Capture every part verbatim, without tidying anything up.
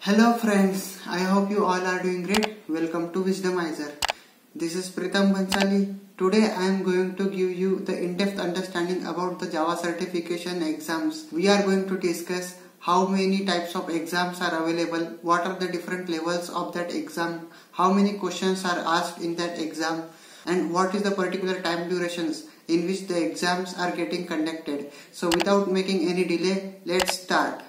Hello friends, I hope you all are doing great. Welcome to Wisdomizer. This is Pritam Bhansali. Today I am going to give you the in-depth understanding about the Java certification exams. We are going to discuss how many types of exams are available, what are the different levels of that exam, how many questions are asked in that exam, and what is the particular time durations in which the exams are getting conducted. So without making any delay, let's start.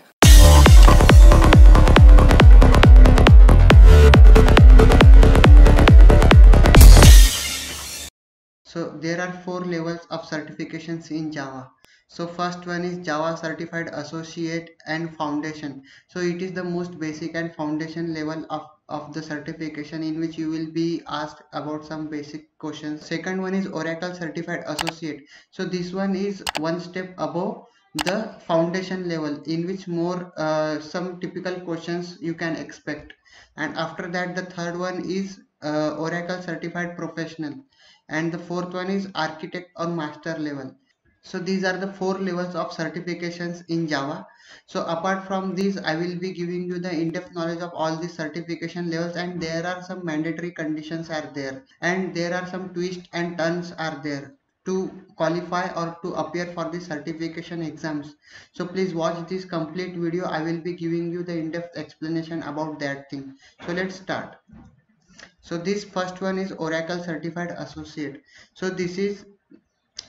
So there are four levels of certifications in Java. So first one is Java Certified Associate and Foundation. So it is the most basic and foundation level of, of the certification, in which you will be asked about some basic questions. Second one is Oracle Certified Associate. So this one is one step above the foundation level, in which more uh, some typical questions you can expect. And after that, the third one is uh, Oracle Certified Professional. And the fourth one is architect or master level. So these are the four levels of certifications in Java. So apart from these, I will be giving you the in-depth knowledge of all the certification levels, and there are some mandatory conditions are there, and there are some twists and turns are there to qualify or to appear for the certification exams. So please watch this complete video. I will be giving you the in-depth explanation about that thing. So let's start. So this first one is Oracle Certified Associate. So this is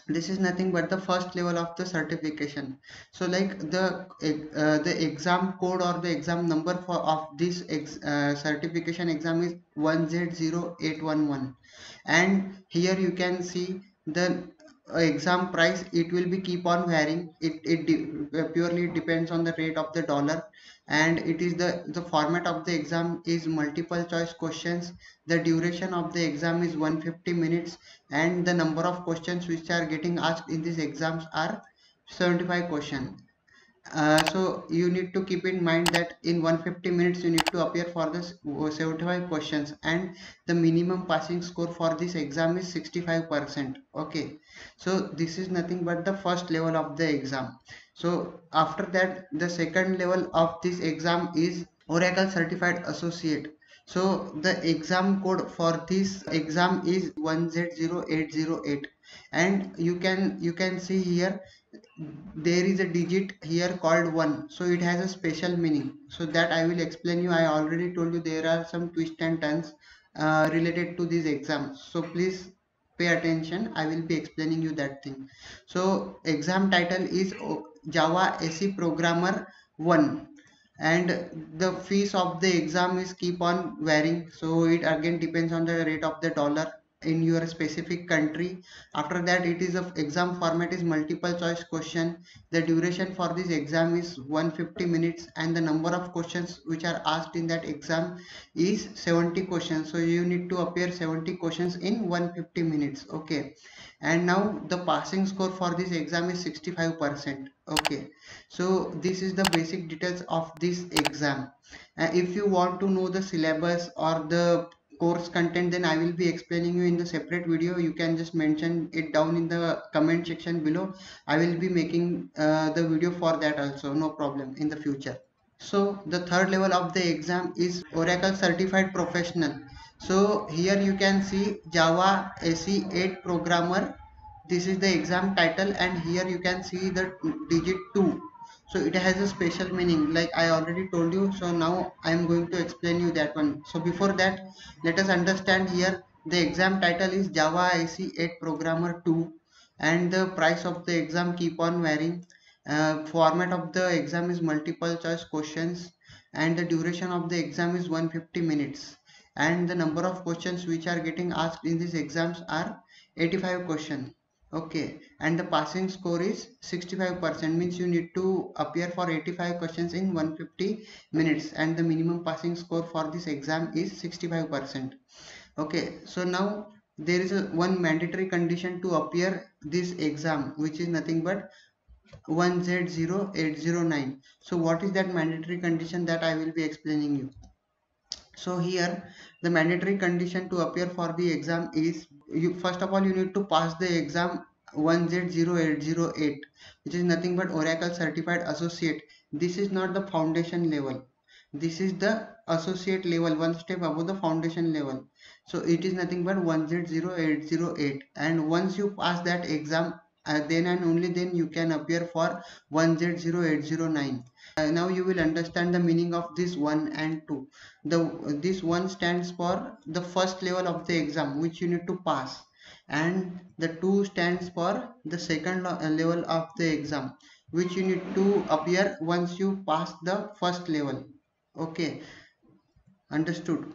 this is nothing but the first level of the certification. So like the uh, the exam code or the exam number for of this ex, uh, certification exam is one Z zero eight one one, and here you can see the exam price. It will be keep on varying. It, it de- purely depends on the rate of the dollar, and it is the the format of the exam is multiple choice questions. The duration of the exam is one hundred fifty minutes, and the number of questions which are getting asked in these exams are seventy-five questions. Uh, so you need to keep in mind that in one hundred fifty minutes you need to appear for this seventy-five questions, and the minimum passing score for this exam is sixty-five percent. Okay, so this is nothing but the first level of the exam. So after that, the second level of this exam is Oracle Certified Associate. So the exam code for this exam is one Z zero eight zero eight, and you can you can see here there is a digit here called one, so it has a special meaning. So that I will explain you. I already told you there are some twists and turns uh, related to these exams, so please pay attention. I will be explaining you that thing. So exam title is Java S E Programmer one, and the fees of the exam is keep on varying. So it again depends on the rate of the dollar in your specific country. After that, it is of exam format is multiple choice question. The duration for this exam is one hundred fifty minutes, and the number of questions which are asked in that exam is seventy questions. So you need to appear seventy questions in one hundred fifty minutes. Okay, and now the passing score for this exam is sixty-five percent. Okay, so this is the basic details of this exam. Uh, if you want to know the syllabus or the course content, then I will be explaining you in the separate video. You can just mention it down in the comment section below. I will be making uh, the video for that also, no problem, in the future. So the third level of the exam is Oracle Certified Professional. So here you can see Java S E eight Programmer. This is the exam title, and here you can see the digit two. So it has a special meaning, like I already told you. So now I am going to explain you that one. So before that, let us understand here the exam title is Java S E eight Programmer two, and the price of the exam keep on varying. Uh, format of the exam is multiple choice questions, and the duration of the exam is one hundred fifty minutes, and the number of questions which are getting asked in these exams are eighty-five questions. Okay, and the passing score is sixty-five percent, means you need to appear for eighty-five questions in one hundred fifty minutes, and the minimum passing score for this exam is sixty-five percent. Okay, so now there is a one mandatory condition to appear this exam, which is nothing but one Z zero eight zero nine. So what is that mandatory condition, that I will be explaining you. So here the mandatory condition to appear for the exam is, you first of all you need to pass the exam one Z zero eight zero eight, which is nothing but Oracle Certified Associate. This is not the foundation level. This is the associate level, one step above the foundation level. So it is nothing but one Z zero eight zero eight, and once you pass that exam, uh, then and only then you can appear for one Z zero eight zero nine. Uh, now you will understand the meaning of this one and two. The this one stands for the first level of the exam which you need to pass, and the two stands for the second level of the exam which you need to appear once you pass the first level. Okay, understood.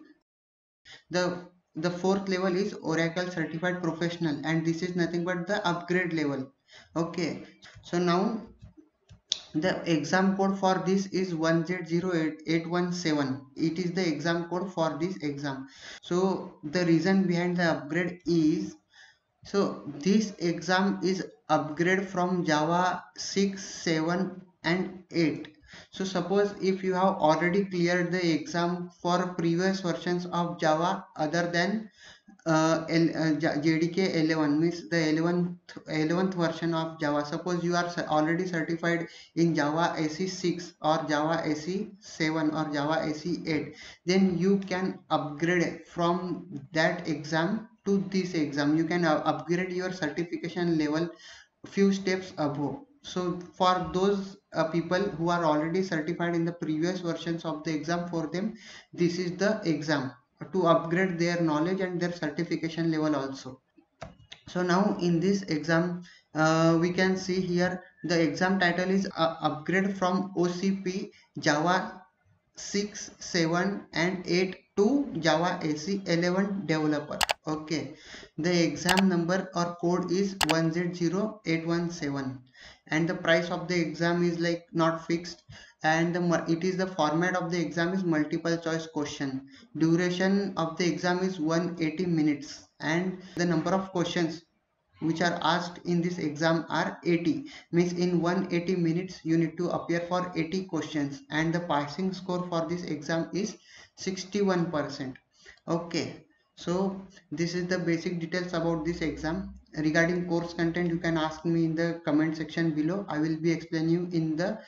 The the fourth level is Oracle Certified Professional, and this is nothing but the upgrade level. Okay, so now the exam code for this is one Z zero eight one seven. It is the exam code for this exam. So the reason behind the upgrade is, so this exam is upgrade from Java six, seven and eight. So suppose if you have already cleared the exam for previous versions of Java other than uh, L, uh, J D K eleven, means the eleventh, eleventh version of Java. Suppose you are already certified in Java S E six or Java S E seven or Java S E eight, then you can upgrade from that exam to this exam. You can upgrade your certification level few steps above. So for those uh, people who are already certified in the previous versions of the exam, for them this is the exam to upgrade their knowledge and their certification level also. So now in this exam uh, we can see here the exam title is uh, upgrade from O C P Java six, seven and eight to Java S E eleven developer. Okay, the exam number or code is one Z zero eight one seven, and the price of the exam is like not fixed, and the, it is the format of the exam is multiple choice question. Duration of the exam is one hundred eighty minutes, and the number of questions which are asked in this exam are eighty, means in one hundred eighty minutes you need to appear for eighty questions, and the passing score for this exam is sixty-one percent. Okay, so this is the basic details about this exam. Regarding course content, you can ask me in the comment section below. I will be explaining you in the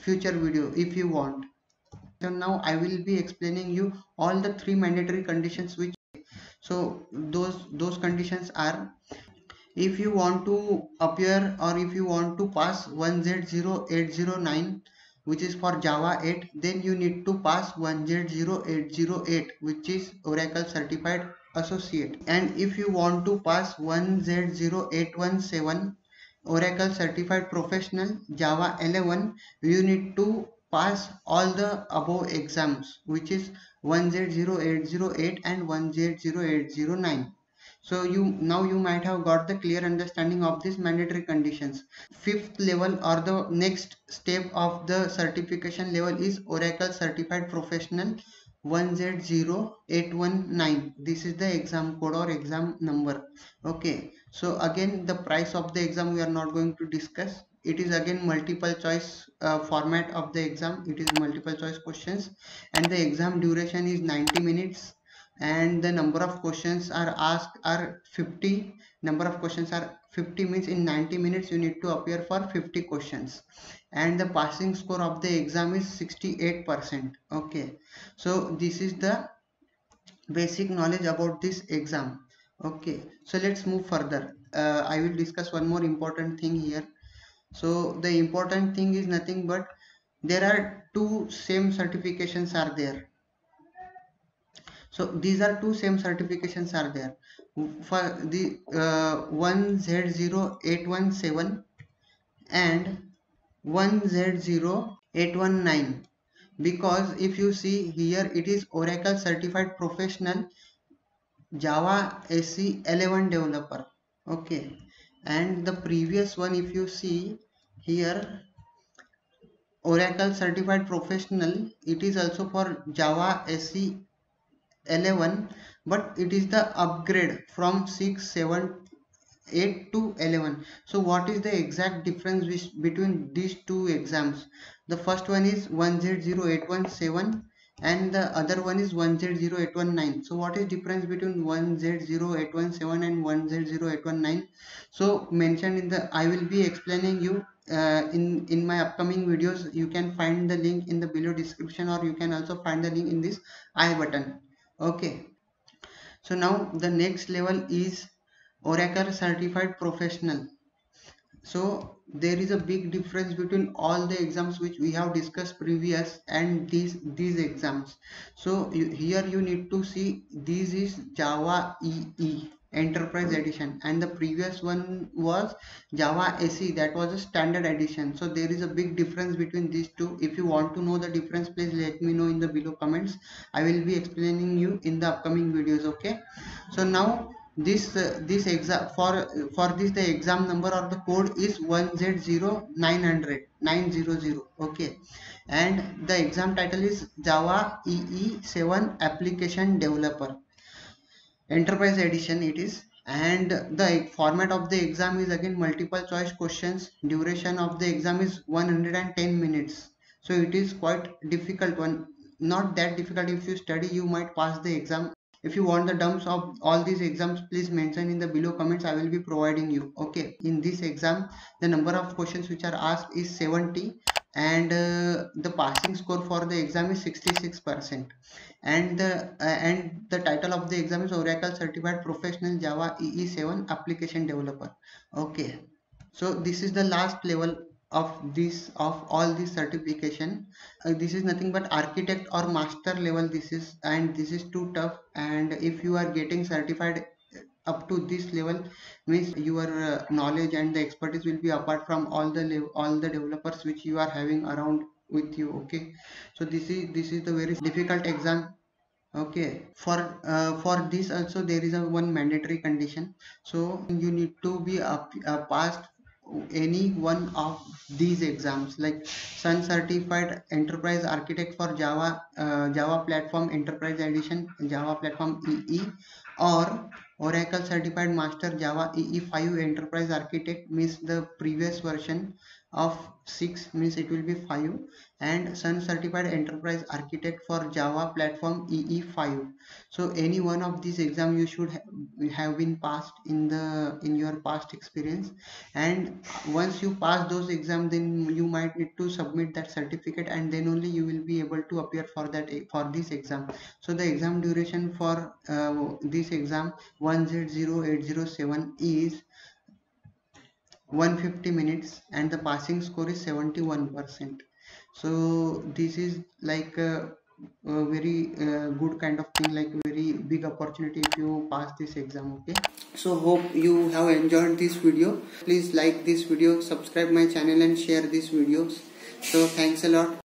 future video if you want. So now I will be explaining you all the three mandatory conditions which, so those those conditions are, if you want to appear or if you want to pass one Z zero eight zero nine which is for Java eight, then you need to pass one Z zero eight zero eight which is Oracle Certified Associate, and if you want to pass one Z zero eight one seven Oracle Certified Professional Java eleven, you need to pass all the above exams which is one Z zero eight zero eight and one Z zero eight zero nine. So you now you might have got the clear understanding of these mandatory conditions. Fifth level or the next step of the certification level is Oracle Certified Professional one Z zero eight one nine. This is the exam code or exam number. Okay, so again the price of the exam we are not going to discuss. It is again multiple choice uh, format of the exam. It is multiple choice questions, and the exam duration is ninety minutes, and the number of questions are asked are fifty. Number of questions are fifty, means in ninety minutes you need to appear for fifty questions, and the passing score of the exam is sixty-eight percent. Okay, so this is the basic knowledge about this exam. Okay, so let's move further. uh, I will discuss one more important thing here. So the important thing is nothing but there are two same certifications are there. So these are two same certifications are there. For the uh, one Z zero eight one seven and one Z zero eight one nine, because if you see here it is Oracle Certified Professional Java S E eleven developer. Okay, and the previous one if you see here, Oracle Certified Professional, it is also for Java S E eleven, but it is the upgrade from six, seven, eight to eleven. So what is the exact difference which, between these two exams? The first one is one Z zero eight one seven and the other one is one Z zero eight one nine. So what is difference between one Z zero eight one seven and one Z zero eight one nine? So mentioned in the, I will be explaining you uh, in in my upcoming videos. You can find the link in the below description, or you can also find the link in this I button. Okay, so now the next level is Oracle Certified Professional. So there is a big difference between all the exams which we have discussed previous and these these exams. So you, here you need to see this is Java E E Enterprise Edition, and the previous one was Java S E, that was a standard edition. So there is a big difference between these two. If you want to know the difference, please let me know in the below comments. I will be explaining you in the upcoming videos. Okay, so now this uh, this exam for for this the exam number or the code is one Z zero nine hundred. Okay, and the exam title is Java E E seven Application Developer Enterprise Edition it is, and the format of the exam is again multiple choice questions. Duration of the exam is one hundred ten minutes, so it is quite difficult one, not that difficult. If you study, you might pass the exam. If you want the dumps of all these exams, please mention in the below comments. I will be providing you. Okay, in this exam, the number of questions which are asked is seventy, and uh, the passing score for the exam is sixty-six percent. And the uh, and the title of the exam is Oracle Certified Professional Java E E seven Application Developer. Okay, so this is the last level of this of all this certification. Uh, this is nothing but architect or master level. This is, and this is too tough, and if you are getting certified up to this level, means your uh, knowledge and the expertise will be apart from all the all the developers which you are having around with you. Okay, so this is this is the very difficult exam. Okay, for uh, for this also there is a one mandatory condition. So you need to be up, uh, passed any one of these exams, like Sun Certified Enterprise Architect for Java uh, Java Platform Enterprise Edition, Java Platform E E, or Oracle Certified Master Java E E five Enterprise Architect, means the previous version of six, means it will be five, and Sun Certified Enterprise Architect for Java Platform E E five. So any one of these exams you should ha have been passed in the in your past experience, and once you pass those exams, then you might need to submit that certificate, and then only you will be able to appear for that for this exam. So the exam duration for uh, this exam one Z zero eight zero seven is one hundred fifty minutes, and the passing score is seventy-one percent. So this is like a, a very uh, good kind of thing, like very big opportunity if you pass this exam. Okay, so hope you have enjoyed this video. Please like this video, subscribe my channel, and share these videos. So thanks a lot.